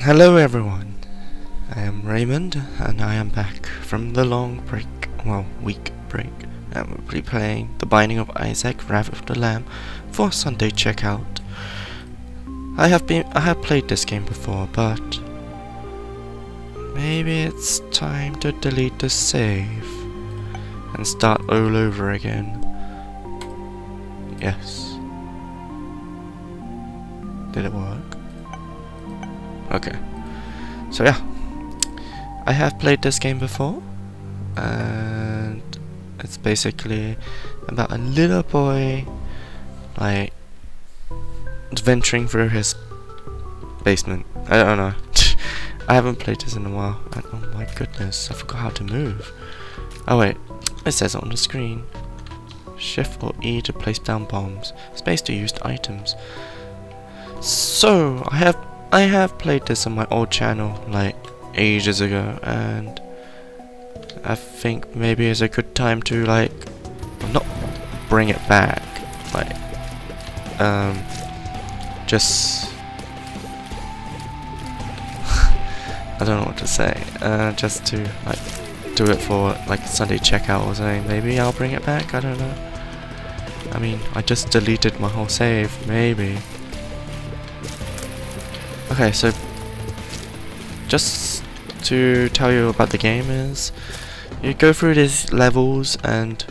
Hello everyone, I am Raymond, and I am back from the long break, well, week break, and we'll be playing The Binding of Isaac, Wrath of the Lamb for Sunday checkout. I have played this game before, but maybe it's time to delete the save and start all over again. Yes. Did it work? Okay, so yeah, I have played this game before, and it's basically about a little boy, like, adventuring through his basement. I don't know. I haven't played this in a while, and oh my goodness, I forgot how to move. Oh wait, it says it on the screen. Shift or E to place down bombs, space to use the items. So, I have played this on my old channel, like, ages ago, and I think maybe it's a good time to, like, not bring it back, like, just, I don't know what to say, just to, like, do it for, like, Sunday checkout or something. Maybe I'll bring it back, I don't know. I mean, I just deleted my whole save, maybe. Okay, so just to tell you about the game is, you go through these levels and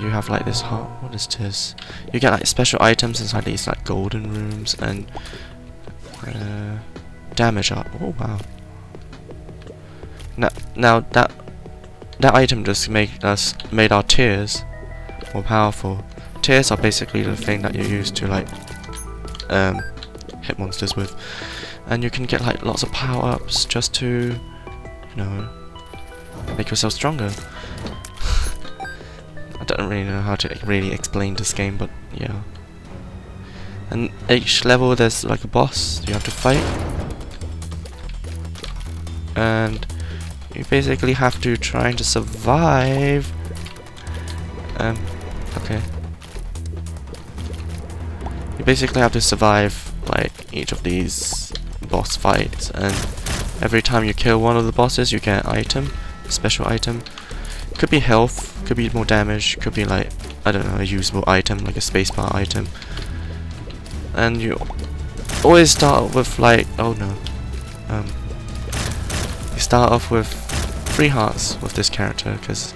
you have like this hot, what is this? You get like special items inside these like golden rooms and damage up. Oh wow! Now that item just made our tears more powerful. Tears are basically the thing that you use to like hit monsters with, and you can get like lots of power-ups just to, you know, make yourself stronger. I don't really know how to really explain this game, but yeah. And each level there's like a boss you have to fight, and you basically have to try to survive. Okay. You basically have to survive like each of these boss fights, and every time you kill one of the bosses you get an item, a special item. Could be health, could be more damage, could be like, I don't know, a usable item like a spacebar item. And you always start with like, oh no, you start off with 3 hearts with this character because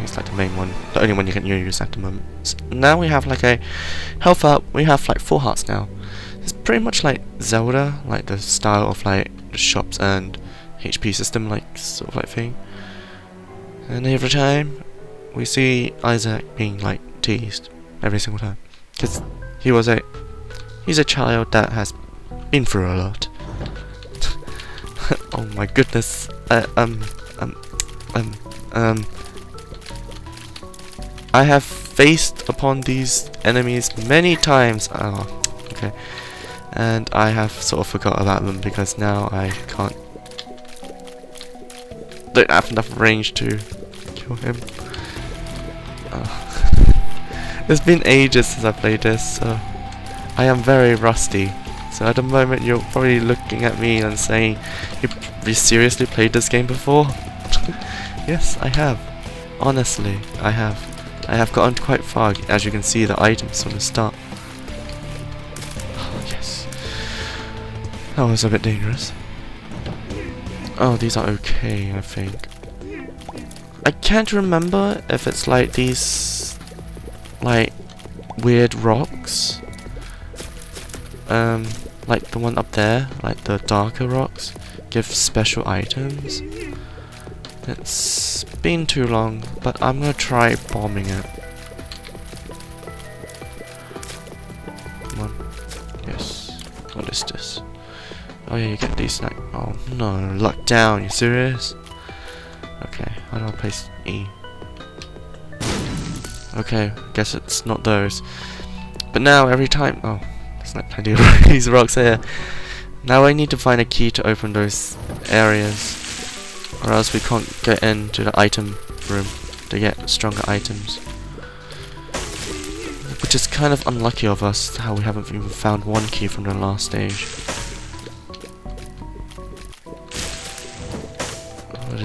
he's like the main one, the only one you can use at the moment. So now we have like a health up, we have like 4 hearts now. It's pretty much like Zelda, like the style of like the shops and HP system, like sort of like thing. And every time we see Isaac being like teased every single time, because he's a child that has been through a lot. Oh my goodness. I have faced upon these enemies many times. Oh, okay. And I have sort of forgot about them because now I can't. Don't have enough range to kill him. Oh. It's been ages since I played this, so I am very rusty. So at the moment, you're probably looking at me and saying, "You seriously played this game before?" Yes, I have. Honestly, I have. I have gotten quite far, as you can see the items from the start. Oh, yes. That was a bit dangerous. Oh, these are okay, I think. I can't remember if it's like these, like, weird rocks. Like the one up there, like the darker rocks, give special items. It's been too long, but I'm gonna try bombing it. Come on. Yes. What is this? Oh yeah, you get these like. Oh no, lock down. You serious? Okay. How do I place E? Okay. Guess it's not those. But now every time. Oh, there's like plenty of these rocks here. Now I need to find a key to open those areas, or else we can't get into the item room to get stronger items. Which is kind of unlucky of us, how we haven't even found one key from the last stage.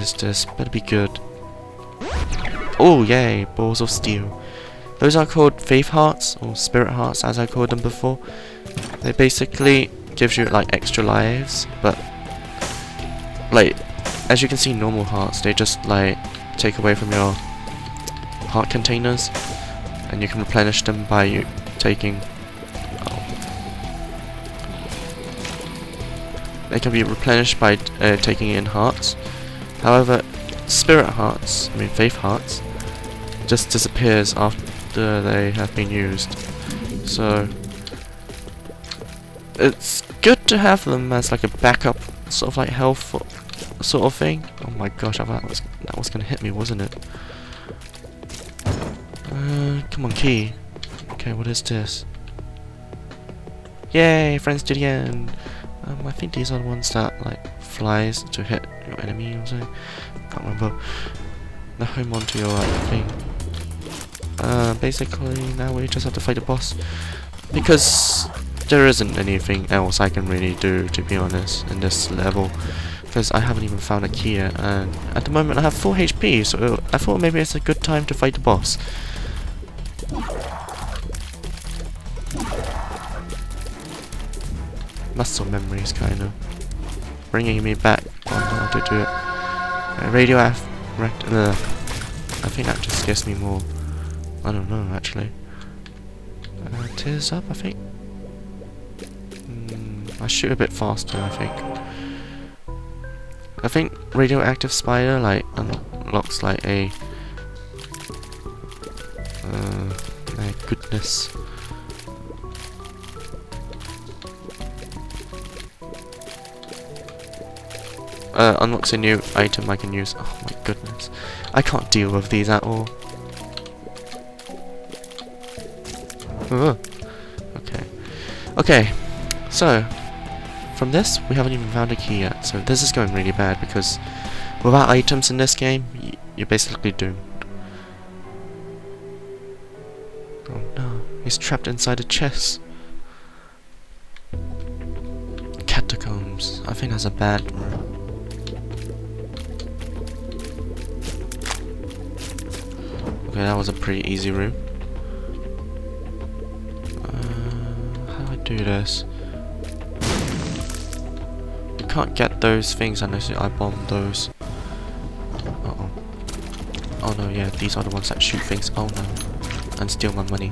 is this? Better be good. Oh, yay! Balls of steel. Those are called faith hearts, or spirit hearts as I called them before. They basically gives you like extra lives, but like as you can see, normal hearts, they just like take away from your heart containers, and you can replenish them by you taking... They can be replenished by taking in hearts. However, spirit hearts, I mean faith hearts, just disappears after they have been used. So it's good to have them as like a backup, sort of like health sort of thing. Oh my gosh, that was gonna hit me, wasn't it? Come on, key. Okay, what is this? Yay, friends to the end. I think these are the ones that like flies to hit your enemy or something. Can't remember. Now home onto your thing. Basically now we just have to fight the boss, because there isn't anything else I can really do, to be honest, in this level, because I haven't even found a key yet, and at the moment I have full HP, so I thought maybe it's a good time to fight the boss. Muscle memories, kind of bringing me back on how to do it. I think that just scares me more. I don't know, actually. Tears up, I think. I shoot a bit faster, I think. I think radioactive spider like unlocks like a... my goodness. Unlocks a new item I can use. Oh my goodness. I can't deal with these at all. Okay. Okay. So, from this, we haven't even found a key yet. So this is going really bad, because without items in this game, you're basically doomed. Oh no. He's trapped inside a chest. Catacombs. I think that's a bad room. Okay, that was a pretty easy room. How do I do this? You can't get those things unless I bomb those. Uh-oh. Oh no, yeah, these are the ones that shoot things. Oh no. And steal my money.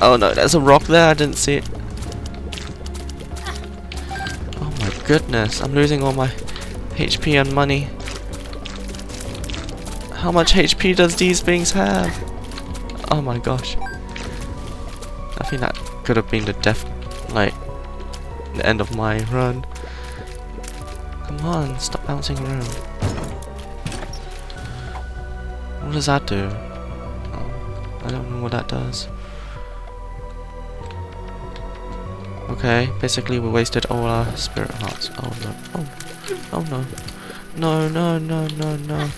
Oh no, there's a rock there, I didn't see it. Oh my goodness, I'm losing all my HP and money. How much HP does these things have? Oh my gosh. I think that could have been the death, like, the end of my run. Come on, stop bouncing around. What does that do? Oh, I don't know what that does. Okay, basically we wasted all our spirit hearts. Oh no. Oh, oh no. No, no, no, no, no.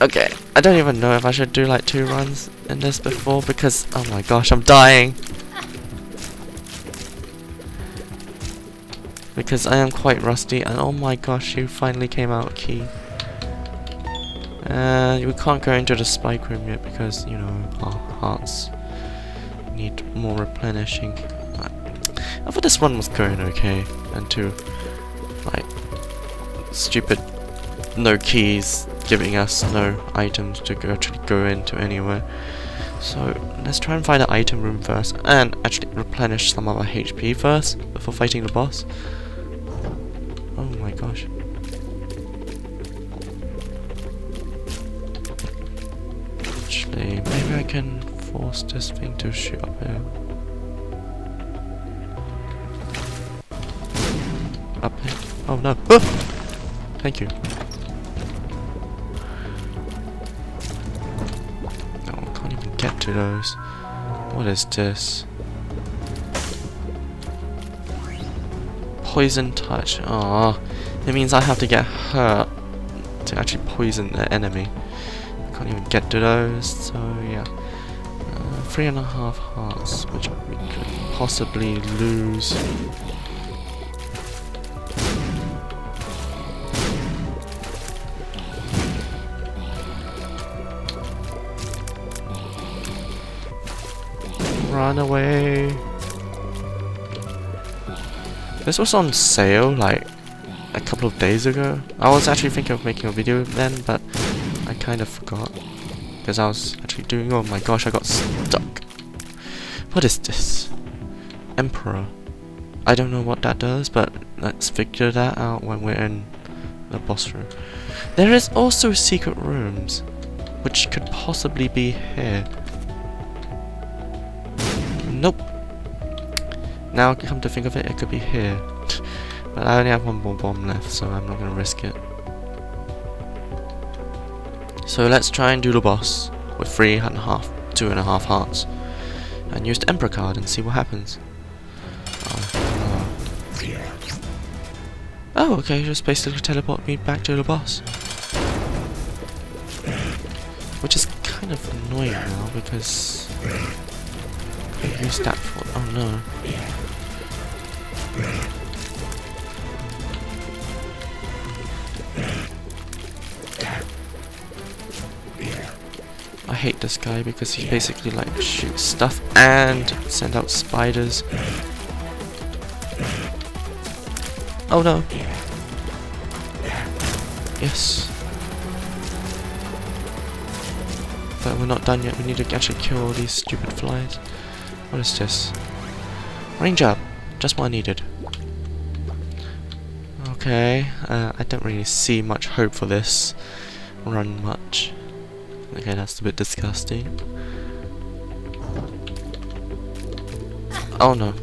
Okay, I don't even know if I should do like 2 runs in this before, because oh my gosh, I'm dying. Because I am quite rusty, and oh my gosh, you finally came out key. We can't go into the spike room yet because, you know, our hearts need more replenishing. I thought this one was going okay, and to like stupid no keys giving us no items to go into anywhere. So let's try and find an item room first, and actually replenish some of our HP first before fighting the boss. Oh my gosh. Actually, maybe I can force this thing to shoot up here. Up here. Oh no. Ah! Thank you. Get to those. What is this? Poison touch. Ah, it means I have to get hurt to actually poison the enemy. I can't even get to those. So yeah, 3.5 hearts, which we could possibly lose. Run away. This was on sale like a couple of days ago. I was actually thinking of making a video then, but I kind of forgot. Because I was actually doing... Oh my gosh, I got stuck. What is this? Emperor. I don't know what that does, but let's figure that out when we're in the boss room. There is also secret rooms, which could possibly be here. Nope. Now I come to think of it, it could be here. But I only have one more bomb left, so I'm not going to risk it. So let's try and do the boss with 2.5 hearts. And use the Emperor card and see what happens. Oh, okay, just basically teleport me back to the boss. Which is kind of annoying now because... I used that for... Oh no. I hate this guy because he basically like shoots stuff and sends out spiders. Oh no. Yes. But we're not done yet, we need to actually kill all these stupid flies. What is this? Range up. Just what I needed. Okay, I don't really see much hope for this run much. Okay, that's a bit disgusting. Oh no.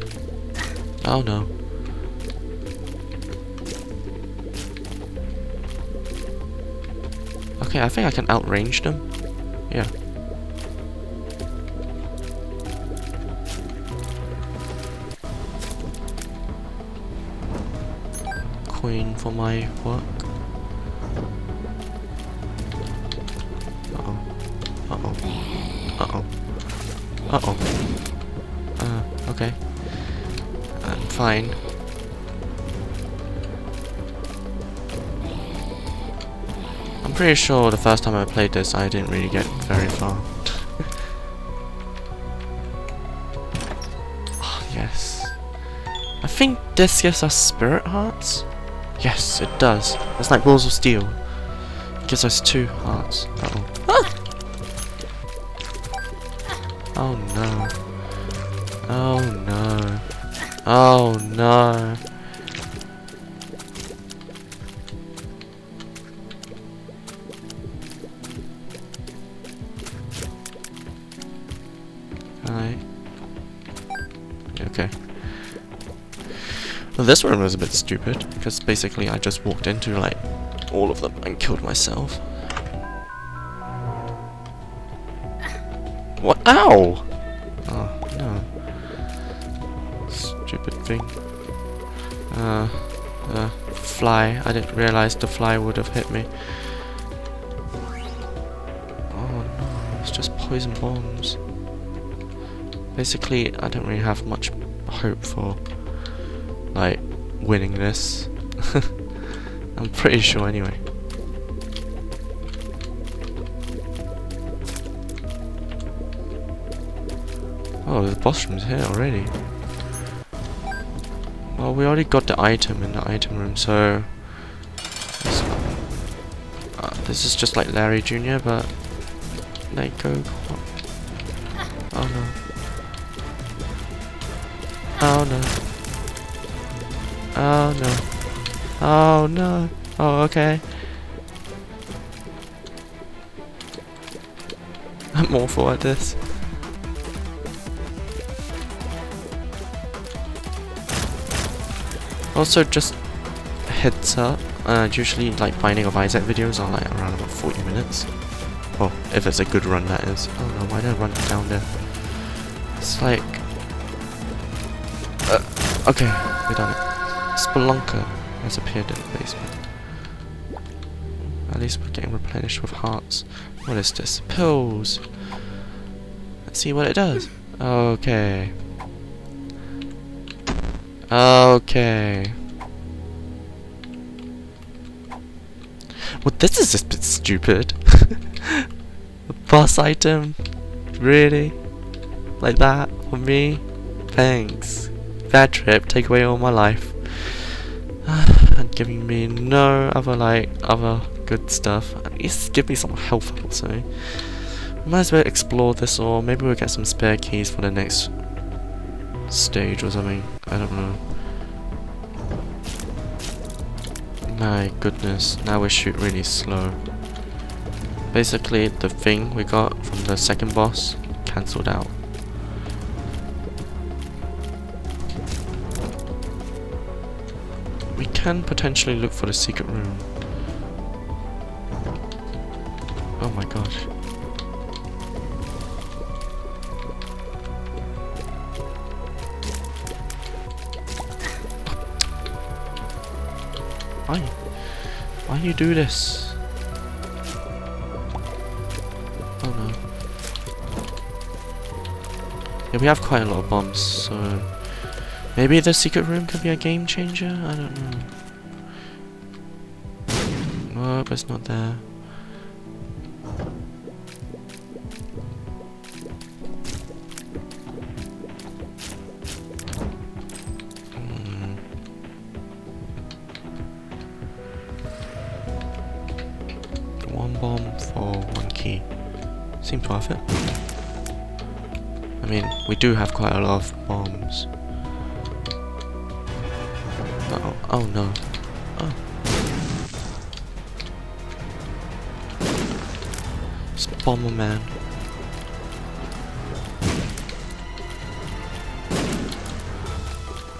Oh no. Okay, I think I can outrange them. Yeah. Queen for my work. Uh-oh. Uh-oh. Uh-oh. Uh-oh. Okay. I'm fine. I'm pretty sure the first time I played this, I didn't really get very far. Oh, yes. I think this gives us spirit hearts. Yes, it does. It's like balls of steel. It gives us 2 hearts. Uh-oh. Ah! Oh no. Oh no. Oh no. Hi. Okay. Well, this room was a bit stupid, because basically I just walked into, like, all of them and killed myself. What? Ow! Oh, no. Stupid thing. Fly. I didn't realize the fly would have hit me. Oh, no. It's just poison bombs. Basically, I don't really have much hope for... like winning this. I'm pretty sure anyway. Oh, the boss room's here already. Well, we already got the item in the item room, so this is just like Larry Jr. but let go. Oh no. Oh no. Oh no. Oh no. Oh, okay. I'm awful at this. Also, just heads up, usually like Binding of Isaac videos are like around about 40 minutes. Well, if it's a good run, that is. Oh no, why did I run down there? It's like... okay, we've done it. Spelunker has appeared in the basement. At least we're getting replenished with hearts. What is this? Pills! Let's see what it does. Okay. Okay. Well, this is just a bit stupid. The boss item? Really? like that with me? Thanks. Bad trip, take away all my life. And giving me no other other good stuff. At least give me some health also. Might as well explore this, or maybe we'll get some spare keys for the next stage or something. I don't know. My goodness, now we shoot really slow. Basically, the thing we got from the second boss cancelled out. We can potentially look for the secret room. Oh my gosh. Why you do this? Oh no. Yeah, we have quite a lot of bombs, so maybe the secret room could be a game changer? I don't know. Oh, but it's not there. Seems worth it. I mean, we do have quite a lot of bombs. Uh-oh. Oh no. Oh. It's Bomberman.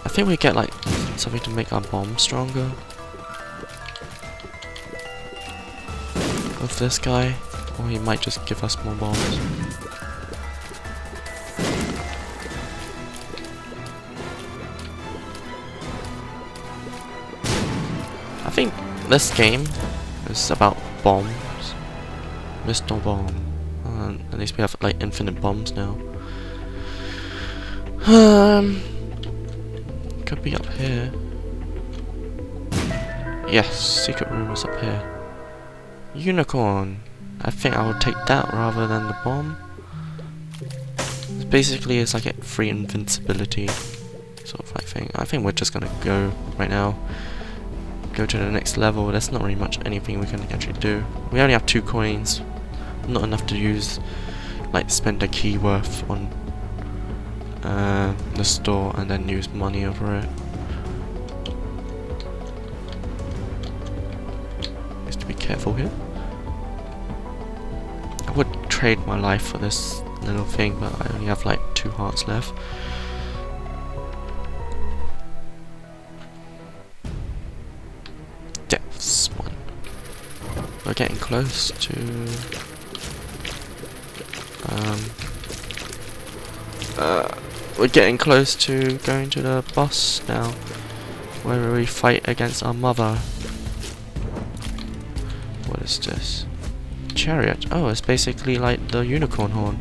I think we get like something to make our bomb stronger. With this guy. Or he might just give us more bombs. I think this game is about bombs. Mr. Bomb. At least we have like infinite bombs now. Could be up here. Yes, secret room is up here. Unicorn. I think I will take that rather than the bomb. Basically, it's like a free invincibility sort of like thing. I think we're just gonna go right now. Go to the next level. There's not really much anything we can actually do. We only have 2 coins. Not enough to use, like spend a key worth on the store and then use money over it. Just to be careful here. I would trade my life for this little thing, but I only have like 2 hearts left. Depths 1. We're getting close to we're getting close to going to the boss now, where we fight against our mother. What is this? Chariot. Oh, it's basically like the unicorn horn.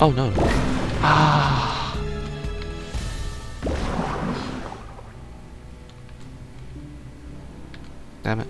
Oh no. Ah. Damn it.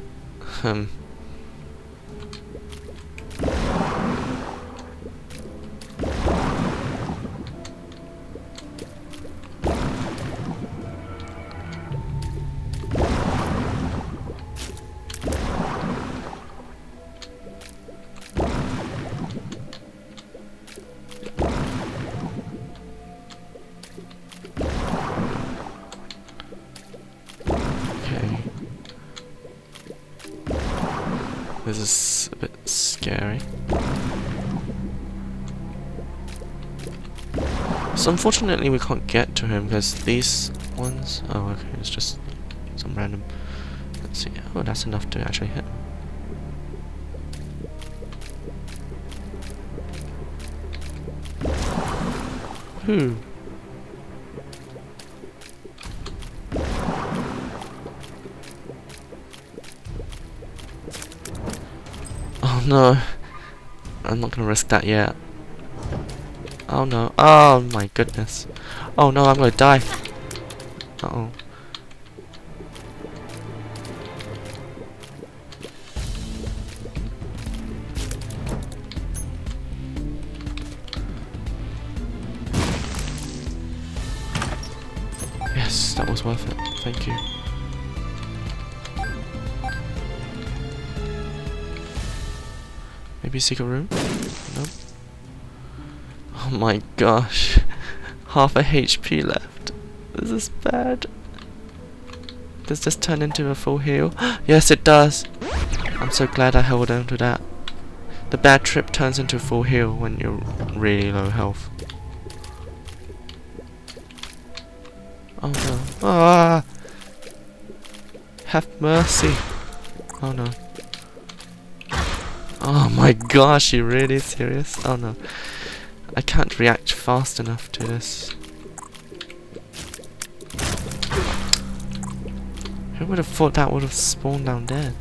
This is a bit scary. So unfortunately we can't get to him because these ones... Oh, okay, it's just some random... Let's see. Oh, that's enough to actually hit. Whew. No, I'm not gonna risk that yet. Oh no, oh my goodness. Oh no, I'm gonna die. Uh-oh. was worth it. Thank you. Maybe a secret room? No. Oh my gosh. Half a HP left. This is bad. Does this turn into a full heal? Yes, it does. I'm so glad I held on to that. The bad trip turns into full heal when you're really low health. Oh no. Ah! Have mercy. Oh no. Oh my gosh, you really serious? Oh no. I can't react fast enough to this. Who would have thought that would have spawned down there?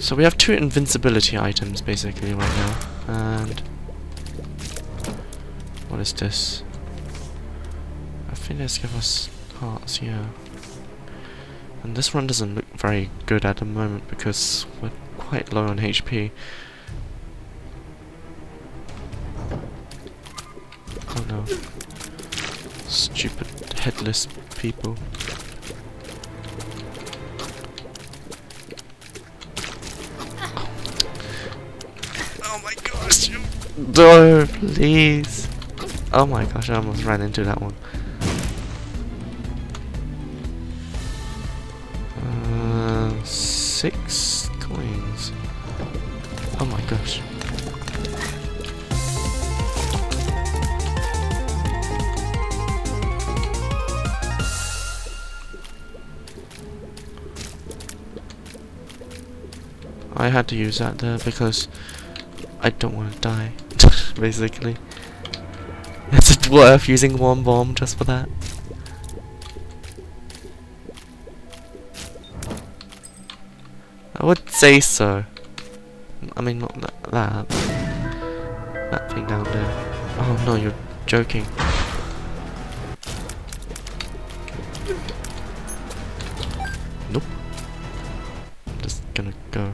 So we have two invincibility items basically right now. And what is this? I think this gives us hearts, yeah. And this one doesn't look very good at the moment because we're quite low on HP. Oh no. Stupid headless people. Oh my gosh! No, please! Oh my gosh, I almost ran into that one. Six coins. Oh my gosh. I had to use that there because I don't want to die, basically. Is it worth using one bomb just for that? I would say so. I mean, not that. That thing down there. Oh no, you're joking. Nope. I'm just gonna go.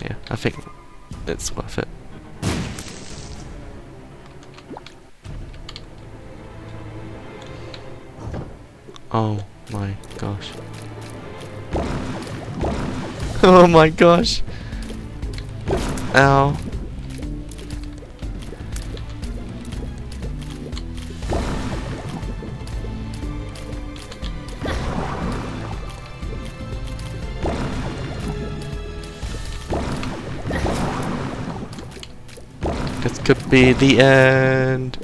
Yeah, I think it's worth it. Oh my gosh. Oh my gosh. Ow. This could be the end.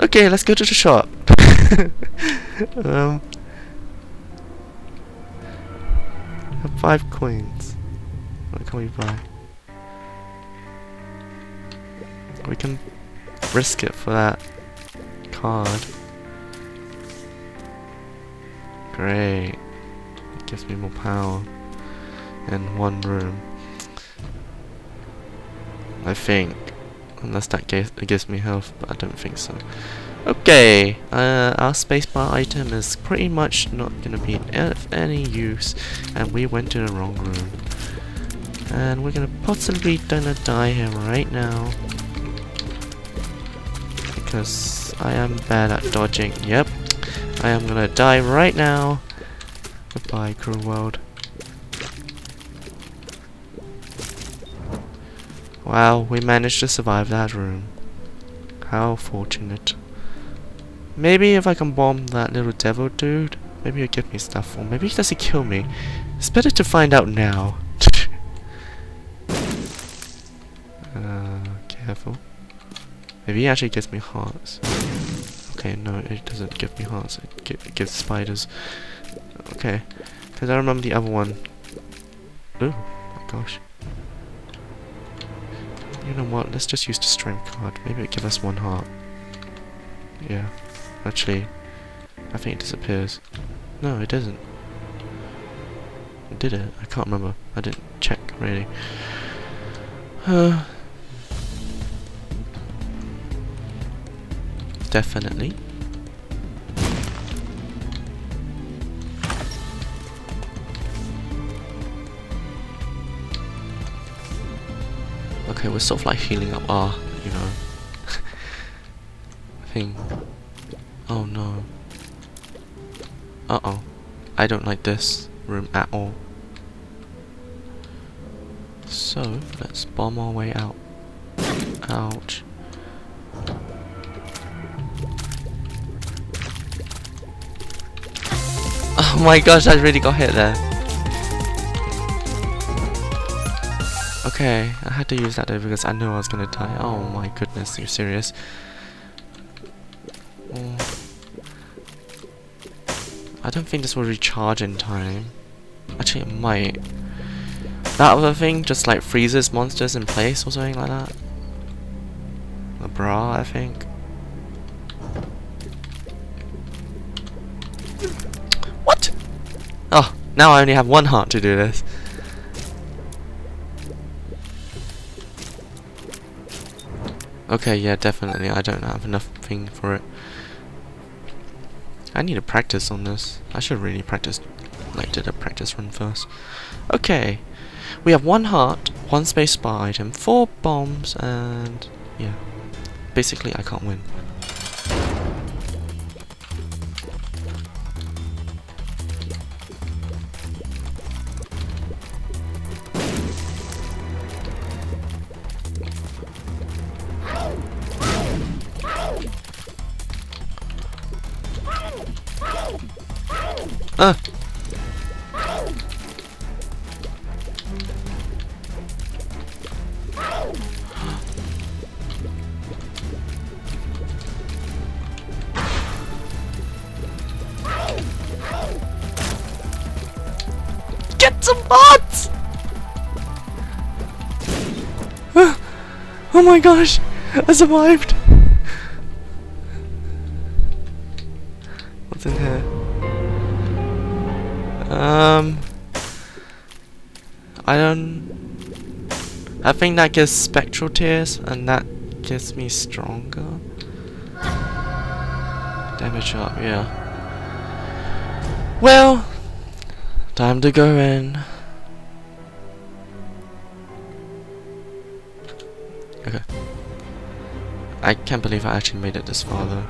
Okay, let's go to the shop. I have 5 coins. What can we buy? We can risk it for that card. Great. It gives me more power. And 1 room. I think. Unless that gives me health, but I don't think so. Okay, our spacebar item is pretty much not gonna be of any use, and we went to the wrong room. And we're gonna possibly gonna die here right now. Because I am bad at dodging. Yep, I am gonna die right now. Goodbye, cruel world. Wow, we managed to survive that room. How fortunate. Maybe if I can bomb that little devil dude, maybe he'll give me stuff, or maybe he doesn't kill me. It's better to find out now. Careful. Maybe he actually gives me hearts. Okay, no, it doesn't give me hearts, it gives spiders. Okay, because I remember the other one. Oh my gosh. You know what, let's just use the strength card. Maybe it'll give us 1 heart. Yeah. Actually, I think it disappears. No, it doesn't. Did it? I can't remember. I didn't check, really. Definitely. Okay, we're sort of like healing up our, you know, thing. Oh no. Uh-oh. I don't like this room at all. So, let's bomb our way out. Ouch. Oh my gosh, I really got hit there. Okay, I had to use that though because I knew I was gonna die. Oh my goodness, you're serious. Oh. I don't think this will recharge in time. Actually, it might. That other thing just like freezes monsters in place or something like that. A bra, I think. What? Oh, now I only have one heart to do this. Okay, yeah, definitely. I don't have enough thing for it. I need to practice on this. I should really practice, like, did a practice run first. Okay, we have one heart, one space bar item, 4 bombs, and yeah. Basically, I can't win. Get some bots! Oh my gosh, I survived! What's in here? I think that gives spectral tears, and that gives me stronger damage up. Yeah. Well, time to go in. Okay. I can't believe I actually made it this far, though.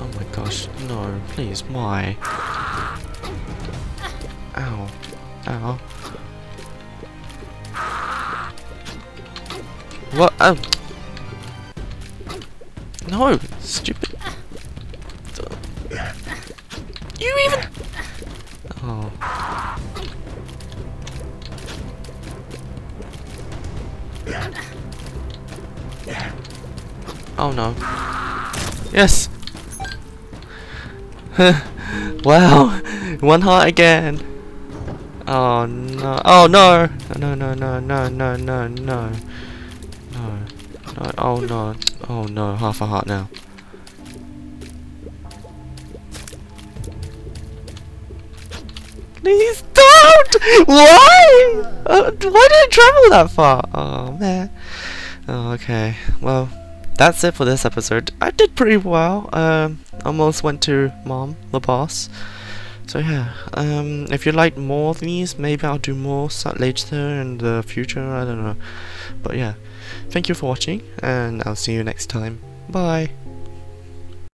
Oh my gosh! No, please, why? Ow! Ow! What? Oh! No! Stupid! You even! Oh! Oh no! Yes! Wow! One heart again! Oh no! Oh no! No! No! No! No! No! No! No! No! No! Oh no! Oh no! Half a heart now. Please don't! Why? Why did I travel that far? Oh man. Oh, okay. Well, that's it for this episode. I did pretty well. Almost went to Mom, the boss. So yeah, if you like more of these, maybe I'll do more later in the future, I don't know. But yeah, thank you for watching, and I'll see you next time. Bye!